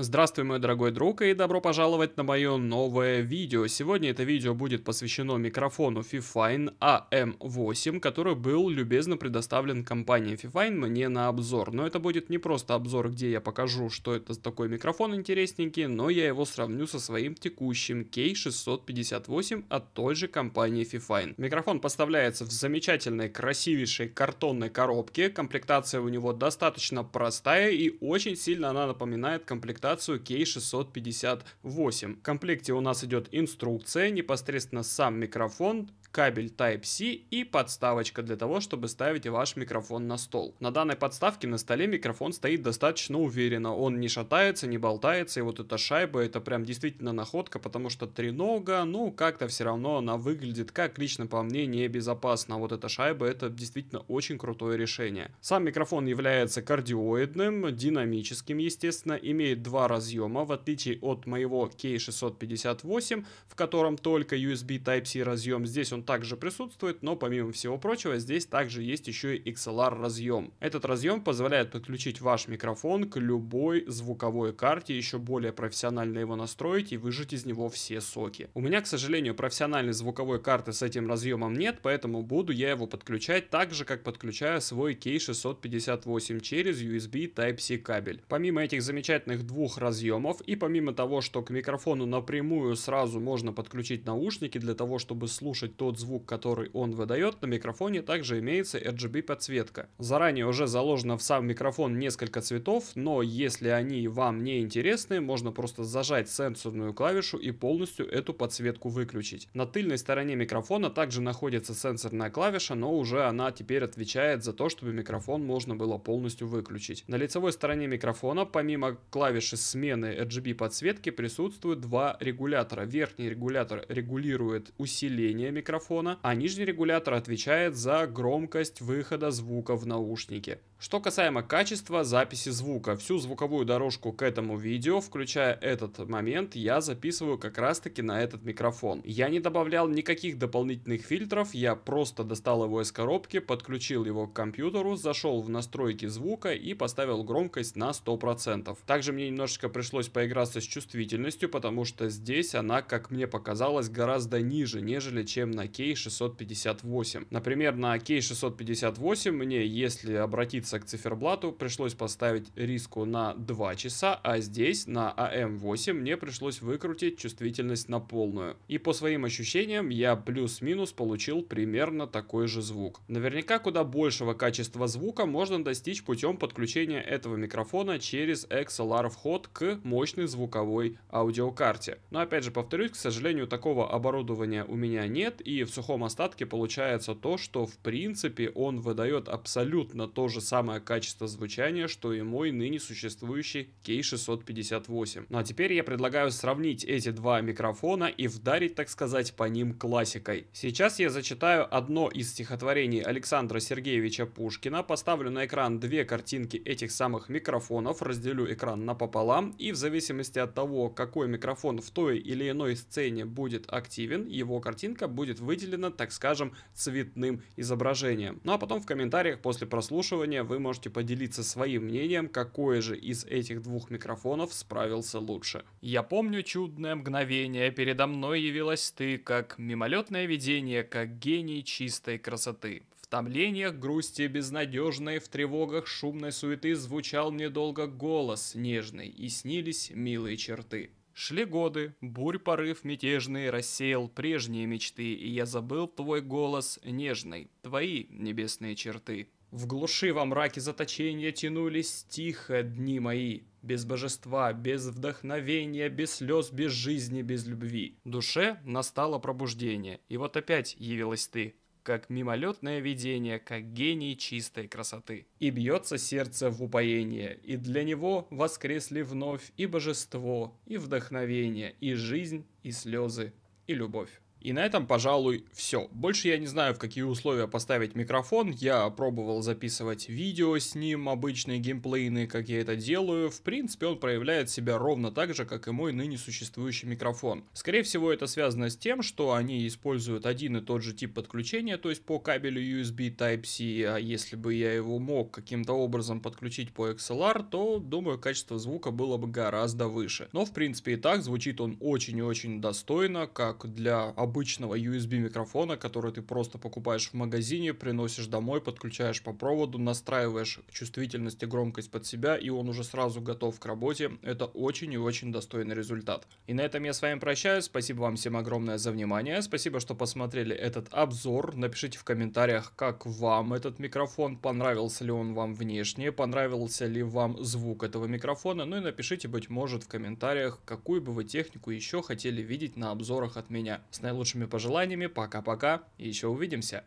Здравствуй, мой дорогой друг, и добро пожаловать на мое новое видео. Сегодня это видео будет посвящено микрофону FIFINE AM8, который был любезно предоставлен компанией FIFINE мне на обзор. Но это будет не просто обзор, где я покажу, что это за такой микрофон интересненький, но я его сравню со своим текущим K658 от той же компании FIFINE. Микрофон поставляется в замечательной, красивейшей картонной коробке. Комплектация у него достаточно простая и очень сильно она напоминает комплектацию K658. В комплекте у нас идет инструкция, непосредственно сам микрофон, кабель Type-C и подставочка для того, чтобы ставить ваш микрофон на стол. На данной подставке на столе микрофон стоит достаточно уверенно. Он не шатается, не болтается, и вот эта шайба, это прям действительно находка, потому что тренога, ну как-то все равно она выглядит, как лично по мне, небезопасно. А вот эта шайба, это действительно очень крутое решение. Сам микрофон является кардиоидным, динамическим, естественно, имеет два разъема, в отличие от моего K658, в котором только USB Type-C разъем. Здесь он также присутствует, но помимо всего прочего, здесь также есть еще и XLR разъем. Этот разъем позволяет подключить ваш микрофон к любой звуковой карте, еще более профессионально его настроить и выжать из него все соки. У меня, к сожалению, профессиональной звуковой карты с этим разъемом нет, поэтому буду я его подключать так же, как подключаю свой K658 через USB Type-C кабель. Помимо этих замечательных двух разъемов и помимо того, что к микрофону напрямую сразу можно подключить наушники для того, чтобы слушать тот звук, который он выдает, на микрофоне также имеется RGB подсветка. Заранее уже заложено в сам микрофон несколько цветов, но если они вам не интересны, можно просто зажать сенсорную клавишу и полностью эту подсветку выключить. На тыльной стороне микрофона также находится сенсорная клавиша, но уже она теперь отвечает за то, чтобы микрофон можно было полностью выключить. На лицевой стороне микрофона помимо клавиши смены RGB подсветки присутствуют два регулятора. Верхний регулятор регулирует усиление микрофона, а нижний регулятор отвечает за громкость выхода звука в наушнике. Что касаемо качества записи звука, всю звуковую дорожку к этому видео, включая этот момент, я записываю как раз таки на этот микрофон. Я не добавлял никаких дополнительных фильтров, я просто достал его из коробки, подключил его к компьютеру, зашел в настройки звука и поставил громкость на 100%. Также мне немножечко пришлось поиграться с чувствительностью, потому что здесь она, как мне показалось, гораздо ниже, нежели чем на K658. Например, на K658 мне, если обратиться к циферблату, пришлось поставить риску на 2 часа, а здесь на AM8 мне пришлось выкрутить чувствительность на полную. И по своим ощущениям я плюс-минус получил примерно такой же звук. Наверняка куда большего качества звука можно достичь путем подключения этого микрофона через XLR вход к мощной звуковой аудиокарте. Но опять же повторюсь, к сожалению, такого оборудования у меня нет. И в сухом остатке получается то, что в принципе он выдает абсолютно то же самое качество звучания, что и мой ныне существующий K658. Ну а теперь я предлагаю сравнить эти два микрофона и вдарить, так сказать, по ним классикой. Сейчас я зачитаю одно из стихотворений Александра Сергеевича Пушкина, поставлю на экран две картинки этих самых микрофонов, разделю экран напополам и в зависимости от того, какой микрофон в той или иной сцене будет активен, его картинка будет выделена, так скажем, цветным изображением. Ну а потом в комментариях после прослушивания вы можете поделиться своим мнением, какой же из этих двух микрофонов справился лучше. Я помню чудное мгновение, передо мной явилась ты, как мимолетное видение, как гений чистой красоты. В томлениях грусти безнадежной, в тревогах шумной суеты звучал мне долго голос нежный, и снились милые черты. Шли годы, бурь-порыв мятежный рассеял прежние мечты, и я забыл твой голос нежный, твои небесные черты. В глуши во мраке заточения тянулись тихо дни мои, без божества, без вдохновения, без слез, без жизни, без любви. Душе настало пробуждение, и вот опять явилась ты, как мимолетное видение, как гений чистой красоты. И бьется сердце в упоение, и для него воскресли вновь и божество, и вдохновение, и жизнь, и слезы, и любовь. И на этом, пожалуй, все. Больше я не знаю, в какие условия поставить микрофон. Я пробовал записывать видео с ним, обычные геймплейные, как я это делаю. В принципе, он проявляет себя ровно так же, как и мой ныне существующий микрофон. Скорее всего, это связано с тем, что они используют один и тот же тип подключения, то есть по кабелю USB Type-C. А если бы я его мог каким-то образом подключить по XLR, то, думаю, качество звука было бы гораздо выше. Но, в принципе, и так звучит он очень и очень достойно, как для обычного USB микрофона, который ты просто покупаешь в магазине, приносишь домой, подключаешь по проводу, настраиваешь чувствительность и громкость под себя, и он уже сразу готов к работе. Это очень и очень достойный результат. И на этом я с вами прощаюсь. Спасибо вам всем огромное за внимание. Спасибо, что посмотрели этот обзор. Напишите в комментариях, как вам этот микрофон, понравился ли он вам внешне, понравился ли вам звук этого микрофона. Ну и напишите, быть может, в комментариях, какую бы вы технику еще хотели видеть на обзорах от меня. С наилучшими пожеланиями, пока-пока, и еще увидимся.